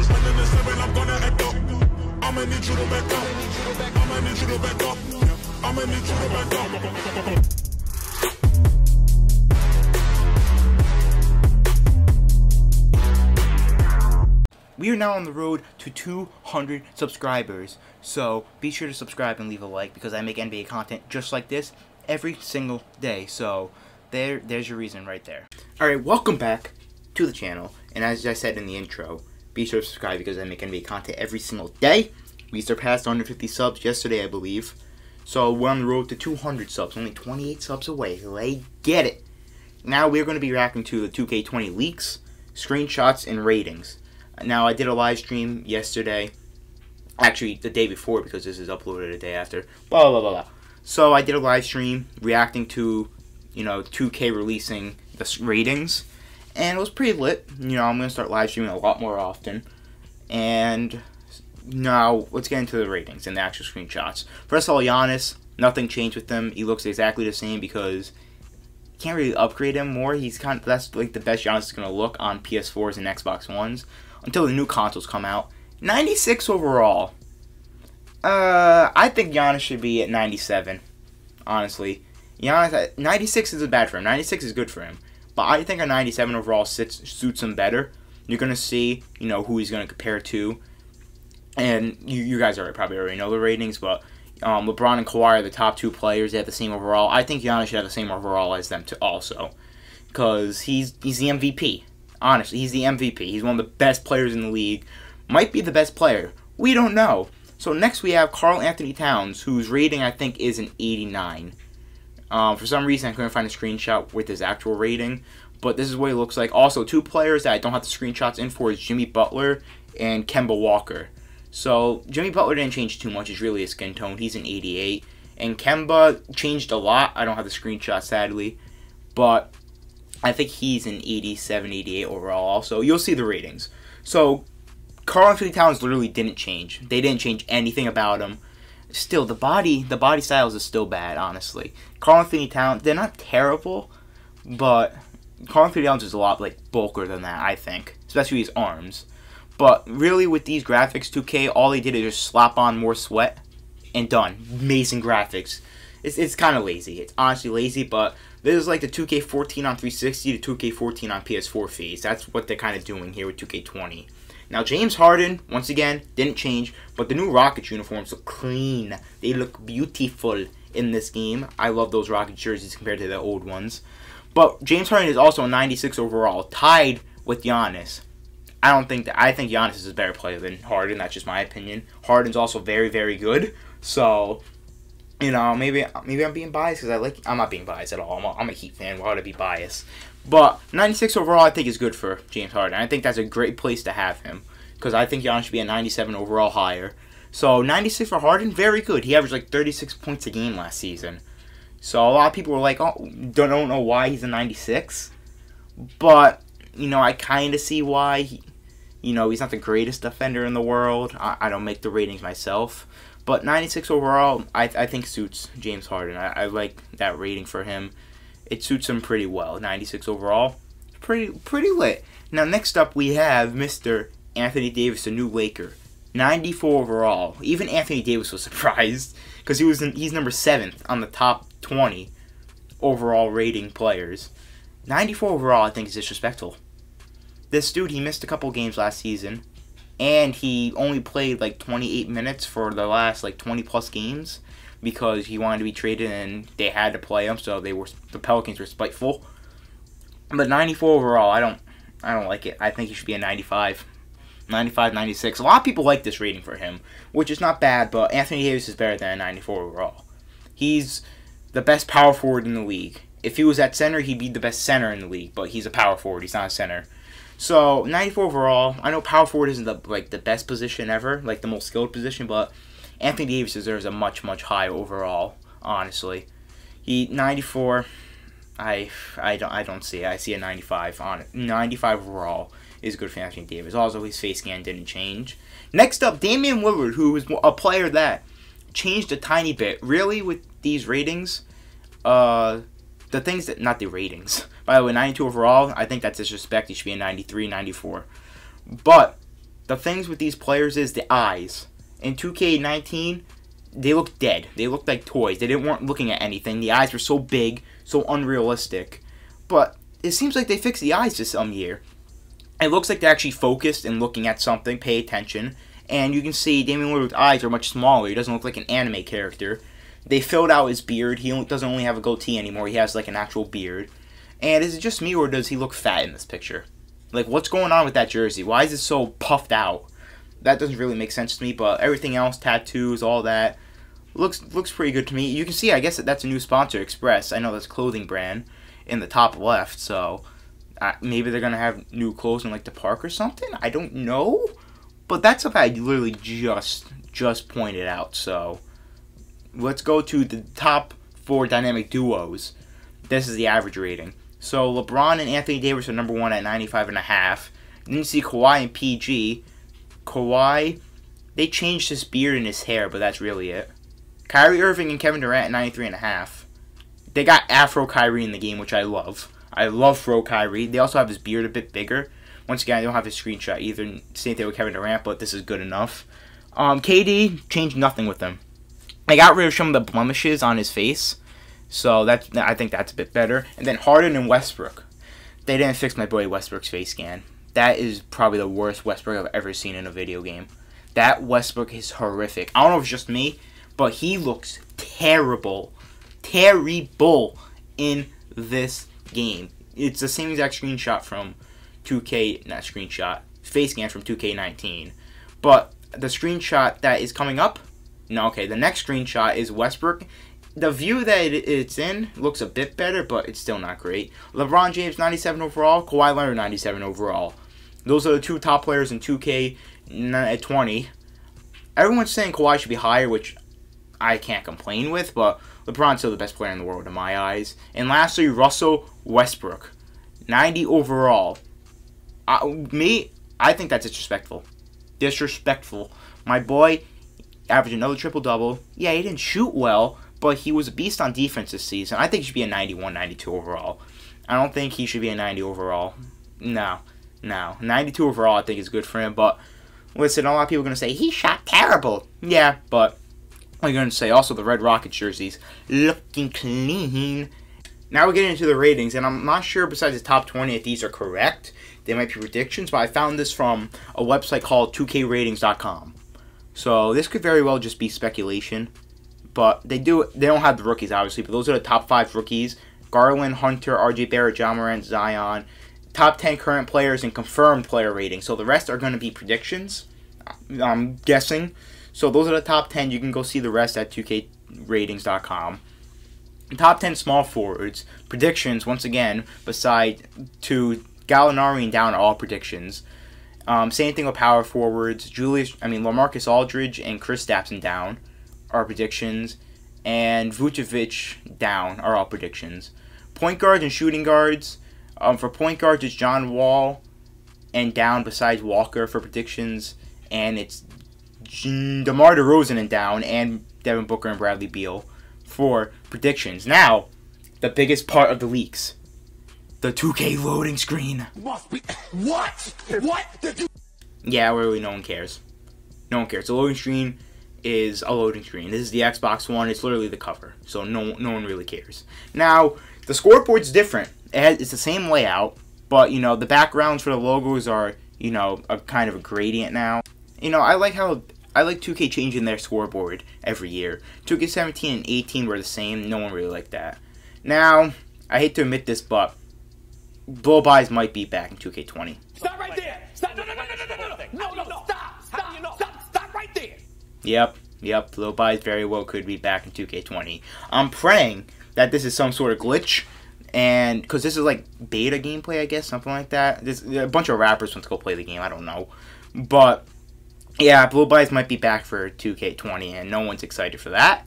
was winning the seven, I'm gonna act up. I'ma need you to back up. I'ma need you to back up. I'ma need you to back up. We are now on the road to 200 subscribers, so be sure to subscribe and leave a like because I make NBA content just like this every single day, so there's your reason right there. Alright, welcome back to the channel, and as I said in the intro, be sure to subscribe because I make NBA content every single day. We surpassed 150 subs yesterday, I believe, so we're on the road to 200 subs, only 28 subs away, they get it. Now we're going to be reacting to the 2K20 leaks, screenshots, and ratings. Now, I did a live stream yesterday, actually the day before because this is uploaded a day after, blah, blah, blah, blah. So I did a live stream reacting to, you know, 2K releasing the ratings, and it was pretty lit. You know, I'm going to start live streaming a lot more often, and now let's get into the ratings and the actual screenshots. First of all, Giannis, nothing changed with him. He looks exactly the same because you can't really upgrade him more. He's kind of, that's like the best Giannis is going to look on PS4s and Xbox Ones. Until the new consoles come out. 96 overall. I think Giannis should be at 97. Honestly. Giannis at 96 isn't bad for him. 96 is good for him. But I think a 97 overall suits him better. You're going to see, you know, who he's going to compare to. And you guys already probably already know the ratings, but LeBron and Kawhi are the top two players. They have the same overall. I think Giannis should have the same overall as them too also. Because he's the MVP. Honestly, he's the MVP. He's one of the best players in the league. Might be the best player. We don't know. So next we have Karl-Anthony Towns, whose rating I think is an 89. For some reason I couldn't find a screenshot with his actual rating, but this is what he looks like. Also, two players that I don't have the screenshots in for is Jimmy Butler and Kemba Walker. So Jimmy Butler didn't change too much. It's really his skin tone. He's an 88. And Kemba changed a lot. I don't have the screenshot, sadly. But I think he's an 87, 88 overall also. You'll see the ratings. So, Karl-Anthony Towns literally didn't change. They didn't change anything about him. Still, the body styles is still bad, honestly. Karl-Anthony Towns, they're not terrible, but Karl-Anthony Towns is a lot, like, bulkier than that, I think. Especially his arms. But, really, with these graphics, 2K, all they did is just slap on more sweat and done. Amazing graphics. It's kind of lazy. It's honestly lazy, but this is like the 2K14 on 360 to 2K14 on PS4 phase. That's what they're kind of doing here with 2K20. Now, James Harden, once again, didn't change, but the new Rockets uniforms look clean. They look beautiful in this game. I love those Rockets jerseys compared to the old ones. But James Harden is also a 96 overall, tied with Giannis. I think Giannis is a better player than Harden. That's just my opinion. Harden's also very, very good, so you know, maybe I'm being biased because I'm not being biased at all. I'm a Heat fan. Why would I be biased? But 96 overall, I think is good for James Harden. I think that's a great place to have him because I think Giannis should be a 97 overall higher. So 96 for Harden, very good. He averaged like 36 points a game last season. So a lot of people were like, oh, don't know why he's a 96, but you know, I kind of see why. You know, he's not the greatest defender in the world. I don't make the ratings myself. But 96 overall, I think suits James Harden. I like that rating for him. It suits him pretty well. 96 overall, pretty lit. Now, next up, we have Mr. Anthony Davis, the new Laker. 94 overall. Even Anthony Davis was surprised because he's number 7th on the top 20 overall rating players. 94 overall, I think, is disrespectful. This dude, he missed a couple games last season. And he only played like 28 minutes for the last like 20 plus games because he wanted to be traded and they had to play him, so the Pelicans were spiteful. But 94 overall, I don't like it. I think he should be a 95. 95, 96. A lot of people like this rating for him, which is not bad, but Anthony Davis is better than a 94 overall. He's the best power forward in the league. If he was at center, he'd be the best center in the league, but he's a power forward, he's not a center. So 94 overall. I know power forward isn't the best position ever, like the most skilled position, but Anthony Davis deserves a much higher overall. Honestly, he 94. I don't see it. I see a 95 on it. 95 overall is good for Anthony Davis. Also, his face scan didn't change. Next up, Damian Lillard, who is a player that changed a tiny bit. Really, with these ratings, not the ratings. By the way, 92 overall, I think that's disrespect. He should be a 93, 94. But The things with these players is the eyes. In 2K19, they looked dead. They looked like toys. They weren't looking at anything. The eyes were so big, so unrealistic. But it seems like they fixed the eyes this year. It looks like they're actually focused and looking at something, pay attention. And you can see Damian Lillard's eyes are much smaller. He doesn't look like an anime character. They filled out his beard. He doesn't only have a goatee anymore. He has like an actual beard. And is it just me or does he look fat in this picture? Like, what's going on with that jersey? Why is it so puffed out? That doesn't really make sense to me, but everything else, tattoos, all that, looks pretty good to me. You can see, I guess, that's a new sponsor, Express. I know that's a clothing brand in the top left, so maybe they're going to have new clothes in, like, the park or something? I don't know, but that's something I literally just pointed out, so let's go to the top four dynamic duos. This is the average rating. So LeBron and Anthony Davis are number one at 95.5. Then you see Kawhi and PG. Kawhi, they changed his beard and his hair, but that's really it. Kyrie Irving and Kevin Durant at 93.5. They got Afro Kyrie in the game, which I love. I love Fro Kyrie. They also have his beard a bit bigger. Once again, I don't have his screenshot either. Same thing with Kevin Durant, but this is good enough. KD changed nothing with him. They got rid of some of the blemishes on his face. So I think that's a bit better. And then Harden and Westbrook. They didn't fix my boy Westbrook's face scan. That is probably the worst Westbrook I've ever seen in a video game. That Westbrook is horrific. I don't know if it's just me, but he looks terrible. Terrible in this game. It's the same exact screenshot from 2K, not screenshot, face scan from 2K19. But the screenshot that is coming up, no, okay, the next screenshot is Westbrook. The view that it's in looks a bit better, but it's still not great. LeBron James, 97 overall. Kawhi Leonard, 97 overall. Those are the two top players in 2K20. Everyone's saying Kawhi should be higher, which I can't complain with, but LeBron's still the best player in the world in my eyes. And lastly, Russell Westbrook, 90 overall. I think that's disrespectful. Disrespectful. My boy averaged another triple-double. Yeah, he didn't shoot well, but he was a beast on defense this season. I think he should be a 91, 92 overall. I don't think he should be a 90 overall. No. 92 overall I think is good for him. But listen, a lot of people are going to say, he shot terrible. Yeah, but I'm going to say also the Red Rocket jerseys looking clean. Now we're getting into the ratings, and I'm not sure besides the top 20 if these are correct. They might be predictions, but I found this from a website called 2kratings.com. So this could very well just be speculation. But they don't have the rookies, obviously, but those are the top 5 rookies. Garland, Hunter, RJ Barrett, John Wall, Zion. Top 10 current players and confirmed player rating. So the rest are going to be predictions, I'm guessing. So those are the top 10. You can go see the rest at 2kratings.com. Top 10 small forwards. Predictions, once again, beside to Gallinari and down are all predictions. Same thing with power forwards. Lamarcus Aldridge and Chris Stapson down are predictions, and Vucevic down are all predictions. Point guards and shooting guards. For point guards, it's John Wall and down besides Walker for predictions, and it's Demar Derozan and down, and Devin Booker and Bradley Beal for predictions. Now, the biggest part of the leaks. The 2K loading screen. Must be what? What? Yeah, really, no one cares. No one cares. The loading screen is a loading screen. This is the Xbox One. It's literally the cover, so no one really cares. Now, the scoreboard's different. It's the same layout, but, you know, the backgrounds for the logos are, you know, a kind of a gradient now. You know, I like 2K changing their scoreboard every year. 2K17 and 18 were the same. No one really liked that. Now, I hate to admit this, but blow buys might be back in 2K20. Stop right there! Stop! No! Stop! Stop right there! Yep, blow buys very well could be back in 2K20. I'm praying that this is some sort of glitch, and because this is like beta gameplay, I guess, something like that. There's a bunch of rappers want to go play the game, I don't know. But, yeah, blow buys might be back for 2K20, and no one's excited for that.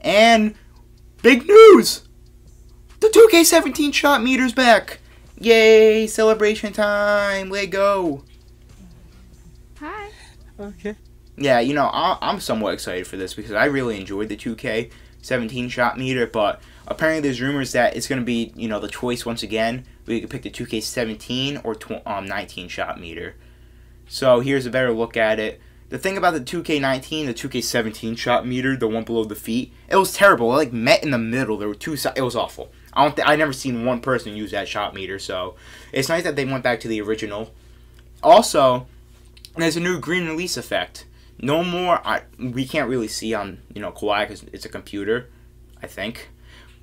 And, big news! The 2K17 shot meter's back! Yay, celebration time! Let's go! Hi. Okay. Yeah, you know, I'm somewhat excited for this because I really enjoyed the 2K17 shot meter, but apparently there's rumors that it's going to be, you know, the choice once again. We could pick the 2K17 or 19 shot meter. So here's a better look at it. The thing about the 2K19, the 2K17 shot meter, the one below the feet, it was terrible. It like met in the middle. There were two sides. It was awful. I never seen one person use that shot meter. So it's nice that they went back to the original. Also, there's a new green release effect. No more. We can't really see on Kawhi because it's a computer, I think.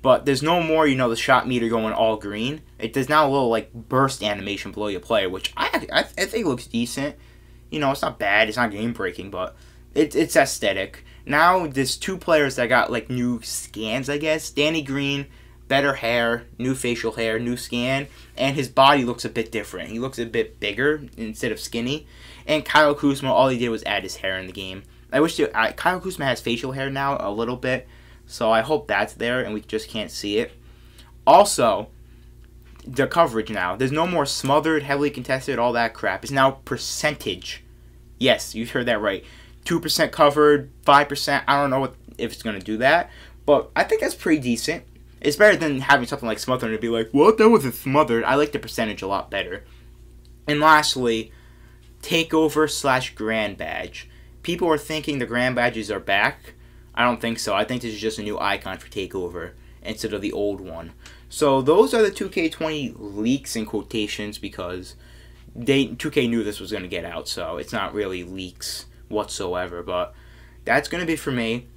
But there's no more, the shot meter going all green. There's now a little, like, burst animation below your player, which I think looks decent. It's not bad. It's not game-breaking, but it's aesthetic. Now there's two players that got, like, new scans, I guess. Danny Green, better hair, new facial hair, new scan, and his body looks a bit different. He looks a bit bigger instead of skinny. And Kyle Kuzma, all he did was add his hair in the game. I wish Kyle Kuzma has facial hair now a little bit. So I hope that's there, and we just can't see it. Also, the coverage now. There's no more smothered, heavily contested, all that crap. It's now percentage. Yes, you heard that right. 2% covered, 5%. I don't know if it's going to do that. But I think that's pretty decent. It's better than having something like smothered and be like, what, that wasn't smothered. I like the percentage a lot better. And lastly, takeover / grand badge. People are thinking the grand badges are back. I don't think so. I think this is just a new icon for TakeOver instead of the old one. So those are the 2K20 leaks in quotations because 2K knew this was going to get out, so it's not really leaks whatsoever. But that's going to be for me.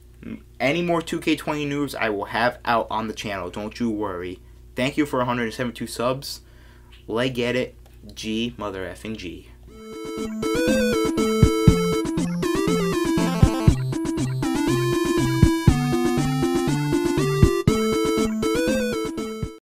Any more 2K20 news I will have out on the channel. Don't you worry. Thank you for 172 subs. Let's get it. G mother effing G.